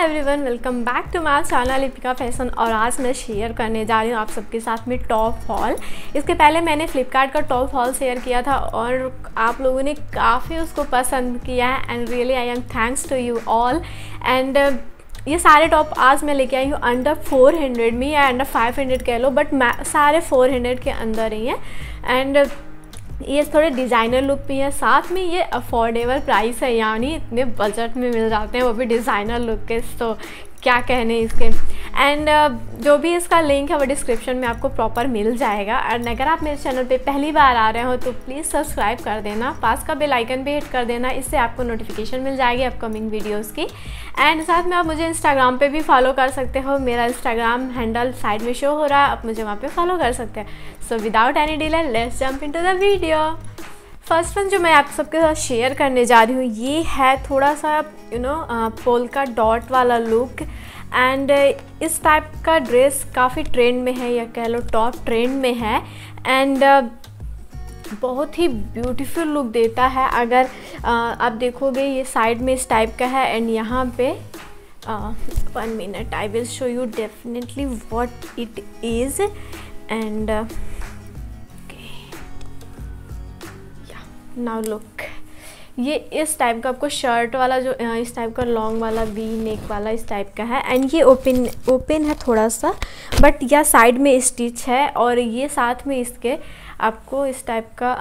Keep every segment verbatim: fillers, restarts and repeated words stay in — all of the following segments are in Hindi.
Hi everyone, welcome back to my channel Epica fashion. और आज मैं शेयर करने जा रही हूँ आप सबके साथ में टॉप हॉल। इसके पहले मैंने फ्लिपकार्ट का टॉप हॉल शेयर किया था और आप लोगों ने काफ़ी उसको पसंद किया है and really I am thanks to you all. And ये सारे टॉप आज मैं लेके आई हूँ अंडर फोर हंड्रेड में या अंडर फाइव हंड्रेड कह लो, बट सारे फोर हंड्रेड के अंदर ही हैं। एंड ये थोड़े डिज़ाइनर लुक भी हैं, साथ में ये अफोर्डेबल प्राइस है, यानी इतने बजट में मिल जाते हैं, वो भी डिज़ाइनर लुक के, तो क्या कहने इसके। एंड uh, जो भी इसका लिंक है वो डिस्क्रिप्शन में आपको प्रॉपर मिल जाएगा। एंड अगर आप मेरे चैनल पे पहली बार आ रहे हो तो प्लीज़ सब्सक्राइब कर देना, पास का बेल आइकन भी हिट कर देना, इससे आपको नोटिफिकेशन मिल जाएगी अपकमिंग वीडियोस की। एंड साथ में आप मुझे इंस्टाग्राम पे भी फॉलो कर सकते हो, मेरा इंस्टाग्राम हैंडल साइड में शो हो रहा है, आप मुझे वहाँ पर फॉलो कर सकते हैं। So without any delay let's jump into the video. First one जो मैं आप सबके साथ शेयर करने जा रही हूँ ये है थोड़ा सा यू नो पोल्का डॉट वाला लुक। एंड इस टाइप का ड्रेस काफ़ी ट्रेंड में है या कह लो टॉप ट्रेंड में है। एंड बहुत ही ब्यूटीफुल लुक देता है। अगर आप देखोगे ये साइड में इस टाइप का है एंड यहाँ पे one minute I will show you definitely what it is. And now look, ये इस टाइप का आपको शर्ट वाला जो इस टाइप का लॉन्ग वाला वी नेक वाला इस टाइप का है। एंड ये ओपन ओपन है थोड़ा सा, बट या साइड में स्टिच है और ये साथ में इसके आपको इस टाइप का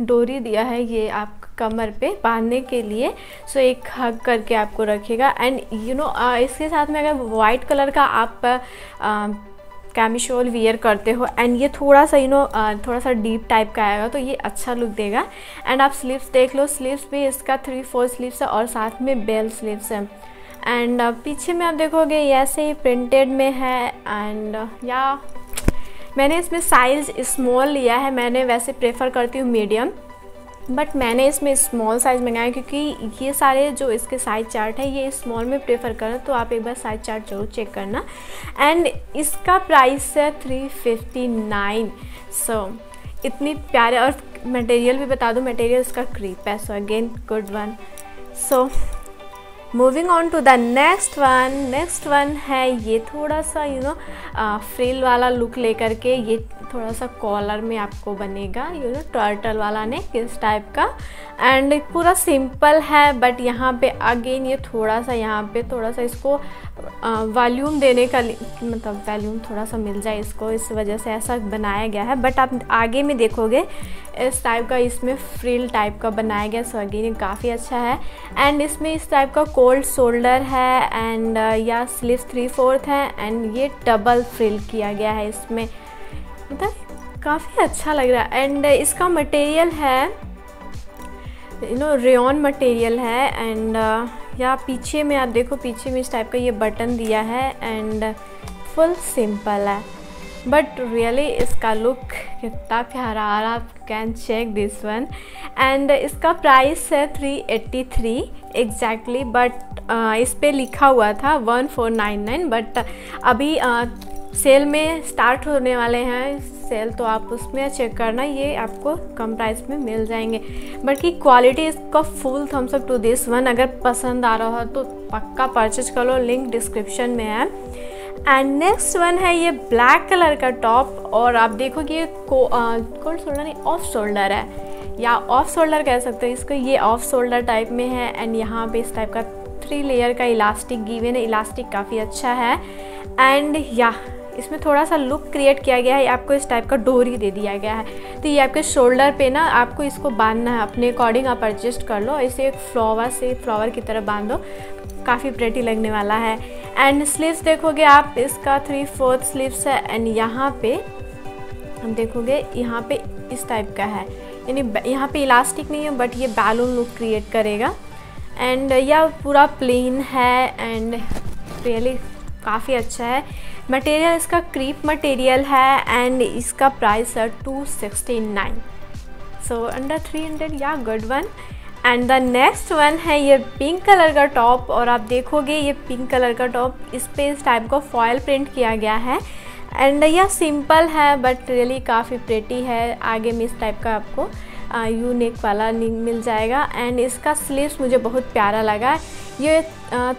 डोरी दिया है, ये आप कमर पे बांधने के लिए। सो एक हग करके आपको रखेगा। एंड यू नो इसके साथ में अगर वाइट कलर का आप आ, कैमिशोल वियर करते हो एंड ये थोड़ा सा यू नो थोड़ा सा डीप टाइप का आएगा तो ये अच्छा लुक देगा। एंड आप स्लीव्स देख लो, स्लीव्स भी इसका थ्री फोर स्लीव्स है और साथ में बेल स्लीव्स है। एंड पीछे में आप देखोगे ऐसे ही प्रिंटेड में है। एंड या मैंने इसमें साइज़ स्मॉल लिया है, मैंने वैसे प्रेफर करती हूँ मीडियम, बट मैंने इसमें स्मॉल साइज़ मंगाया क्योंकि ये सारे जो इसके साइज़ चार्ट है ये स्मॉल में प्रेफर करें, तो आप एक बार साइज़ चार्ट जरूर चेक करना। एंड इसका प्राइस है थ्री फिफ्टी नाइन। सो इतनी प्यारे, और मटेरियल भी बता दूं, मटेरियल इसका क्रीप है। So again good one. So moving on to the next one. Next one है ये थोड़ा सा यू नो फ्रिल वाला लुक लेकर के, ये थोड़ा सा कॉलर में आपको बनेगा यू नो टर्टल वाला ने किस टाइप का। एंड पूरा सिंपल है, बट यहाँ पे अगेन ये थोड़ा सा यहाँ पे थोड़ा सा इसको वॉल्यूम देने का, मतलब वॉल्यूम थोड़ा सा मिल जाए इसको, इस वजह से ऐसा बनाया गया है। बट आप आगे में देखोगे इस टाइप का इसमें फ्रिल टाइप का बनाया गया। सो अगेन ये काफ़ी अच्छा है। एंड इसमें इस टाइप का कोल्ड शोल्डर है एंड या स्लीव्स थ्री फोर्थ है एंड ये डबल फ्रिल किया गया है इसमें, मतलब काफ़ी अच्छा लग रहा है। एंड इसका मटेरियल है यू नो रेयॉन मटेरियल है। एंड या पीछे में आप देखो, पीछे में इस टाइप का ये बटन दिया है एंड फुल सिंपल है, बट रियली इसका लुक कितना प्यारा आ रहा, आप can check this one. And इसका प्राइस है three eighty three exactly, but इस पर लिखा हुआ था one four nine nine, but अभी uh, सेल में स्टार्ट होने वाले हैं सेल, तो आप उसमें चेक करना, ये आपको कम प्राइस में मिल जाएंगे। बट की क्वालिटी इसका full thumbs up to this one. अगर पसंद आ रहा हो तो पक्का परचेज कर लो, लिंक डिस्क्रिप्शन में है। एंड नेक्स्ट वन है ये ब्लैक कलर का टॉप, और आप देखो कि ये कोल्ड शोल्डर नहीं ऑफ शोल्डर है, या ऑफ शोल्डर कह सकते हो इसको, ये ऑफ शोल्डर टाइप में है। एंड यहाँ पे इस टाइप का थ्री लेयर का इलास्टिक गिवन है, इलास्टिक काफ़ी अच्छा है। एंड या इसमें थोड़ा सा लुक क्रिएट किया गया है, आपको इस टाइप का डोरी दे दिया गया है, तो ये आपके शोल्डर पे ना आपको इसको बांधना है, अपने अकॉर्डिंग आप एडजस्ट कर लो, इसे एक फ्लावर से फ्लावर की तरह बांधो, काफ़ी प्रेटी लगने वाला है। एंड स्लीव्स देखोगे आप, इसका थ्री फोर्थ स्लीव्स है एंड यहाँ पे हम देखोगे यहाँ पे इस टाइप का है, यानी यहाँ पे इलास्टिक नहीं है बट ये बैलून लुक क्रिएट करेगा। एंड यह पूरा प्लेन है एंड रियली काफ़ी अच्छा है। मटेरियल इसका क्रीप मटेरियल है एंड इसका प्राइस है two sixty nine. So under three hundred, या good one. And the next one है ये पिंक कलर का टॉप, और आप देखोगे ये पिंक कलर का टॉप, इस पर इस टाइप का फॉयल प्रिंट किया गया है। एंड यह सिंपल है बट रियली काफ़ी प्रेटी है। आगे में इस टाइप का आपको यू नेक वाला मिल जाएगा। एंड इसका स्लीव्स मुझे बहुत प्यारा लगा, ये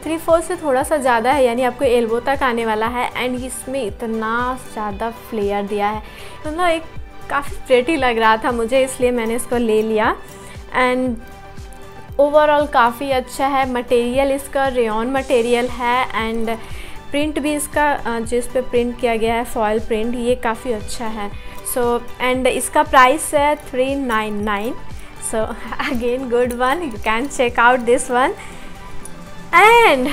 थ्री फोर से थोड़ा सा ज़्यादा है, यानी आपको एल्बो तक आने वाला है। एंड इसमें इतना ज़्यादा फ्लेयर दिया है, मतलब एक काफ़ी प्रेटी लग रहा था मुझे, इसलिए मैंने इसको ले लिया। एंड ओवरऑल काफ़ी अच्छा है, मटेरियल इसका रेयॉन मटेरियल है। एंड प्रिंट भी इसका जिस पे प्रिंट किया गया है फॉयल प्रिंट, ये काफ़ी अच्छा है। सो so, एंड इसका प्राइस है three nine nine. So again good one, you can check out this one. And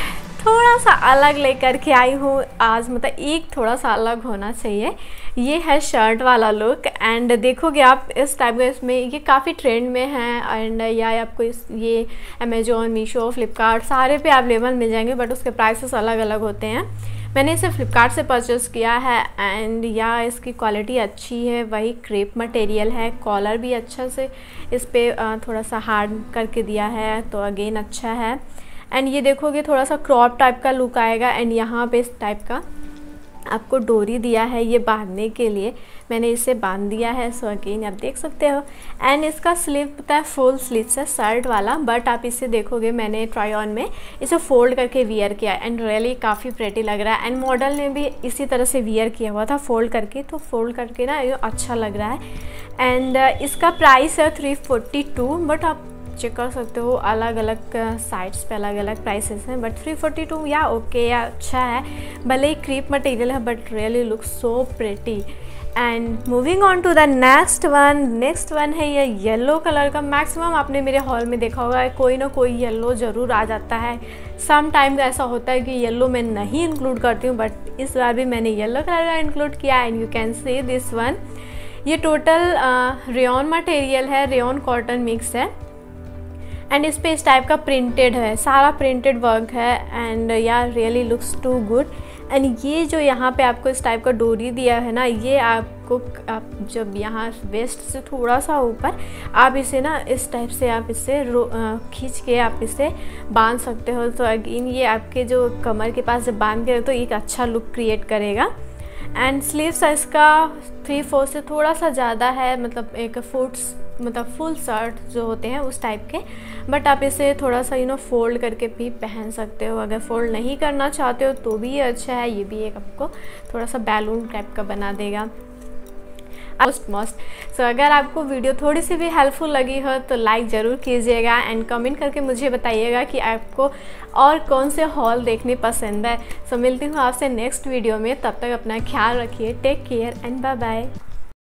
थोड़ा सा अलग लेकर के आई हूँ आज, मतलब एक थोड़ा सा अलग होना चाहिए। ये है शर्ट वाला लुक। एंड देखोगे आप इस टाइप का, इसमें ये काफ़ी ट्रेंड में है। एंड या आपको इस ये अमेजोन, मीशो, फ्लिपकार्ट सारे पे अवेलेबल मिल जाएंगे, बट उसके प्राइसेस अलग अलग होते हैं। मैंने इसे फ्लिपकार्ट से परचेज़ किया है। एंड या इसकी क्वालिटी अच्छी है, वही क्रेप मटेरियल है। कॉलर भी अच्छा से इस पर थोड़ा सा हार्ड करके दिया है, तो अगेन अच्छा है। एंड ये देखोगे थोड़ा सा क्रॉप टाइप का लुक आएगा। एंड यहाँ पे इस टाइप का आपको डोरी दिया है, ये बांधने के लिए मैंने इसे बांध दिया है। सो अगेन आप देख सकते हो। एंड इसका स्लीव पता है फुल स्लीव है शर्ट वाला, बट आप इसे देखोगे मैंने ट्राई ऑन में इसे फोल्ड करके वियर किया। एंड रियली काफ़ी प्रेटी लग रहा है। एंड मॉडल ने भी इसी तरह से वियर किया हुआ था फोल्ड करके, तो फोल्ड करके ना ये अच्छा लग रहा है। एंड इसका प्राइस है थ्री फोर्टी टू, बट आप चेक कर सकते हो अलग अलग साइट्स पे अलग अलग प्राइसेस हैं, बट थ्री फोर्टी टू या ओके या अच्छा है। भले ही क्रीप मटेरियल है, but really look so pretty. And moving on to the next one. Next one है ये येलो कलर का। मैक्सिमम आपने मेरे हॉल में देखा होगा कोई ना कोई येलो ज़रूर आ जाता है। सम टाइम का ऐसा होता है कि येलो मैं नहीं इंक्लूड करती हूँ, बट इस बार भी मैंने येलो कलर का इंक्लूड किया। And you can see this one. ये टोटल रेयॉन मटेरियल है, रेयॉन कॉटन मिक्स है। एंड इस पे इस टाइप का प्रिंटेड है, सारा प्रिंटेड वर्क है। एंड यार really looks too good. And ये जो यहाँ पे आपको इस टाइप का डोरी दिया है ना, ये आपको आप जब यहाँ वेस्ट से थोड़ा सा ऊपर आप इसे ना इस टाइप से आप इसे रो खींच के आप इसे बांध सकते हो। तो अगेन ये आपके जो कमर के पास जब बांध के तो एक अच्छा लुक क्रिएट करेगा। एंड स्लीव्स इसका थ्री फोर से थोड़ा सा ज़्यादा है, मतलब एक फुट्स मतलब फुल शर्ट जो होते हैं उस टाइप के, बट आप इसे थोड़ा सा यू नो फोल्ड करके भी पहन सकते हो। अगर फोल्ड नहीं करना चाहते हो तो भी ये अच्छा है। ये भी एक आपको थोड़ा सा बैलून टाइप का बना देगा। मोस्ट मोस्ट सो अगर आपको वीडियो थोड़ी सी भी हेल्पफुल लगी हो तो लाइक ज़रूर कीजिएगा। एंड कमेंट करके मुझे बताइएगा कि आपको और कौन से हॉल देखने पसंद है। सो so, मिलती हूँ आपसे नेक्स्ट वीडियो में। तब तक अपना ख्याल रखिए, take care and bye bye.